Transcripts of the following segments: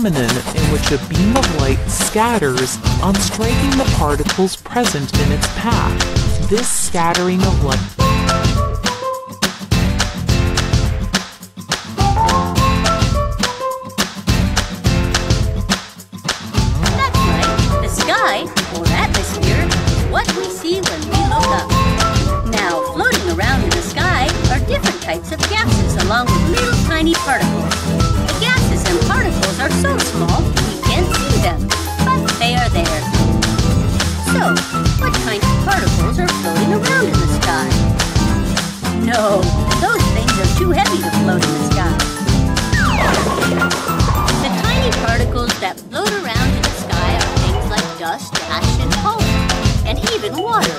phenomenon in which a beam of light scatters on striking the particles present in its path. This scattering of light of gases along with little tiny particles. The gases and particles are so small we can't see them, but they are there. So, what kind of particles are floating around in the sky? No, those things are too heavy to float in the sky. The tiny particles that float around in the sky are things like dust, ash, and pollen, and even water.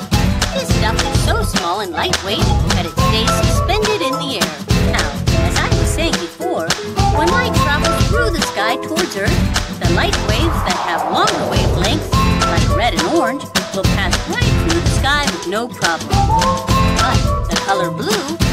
This stuff is so small and lightweight that it stays suspended in the air. Now, as I was saying before, when light travels through the sky towards Earth, the light waves that have longer wavelengths, like red and orange, will pass right through the sky with no problem. But the color blue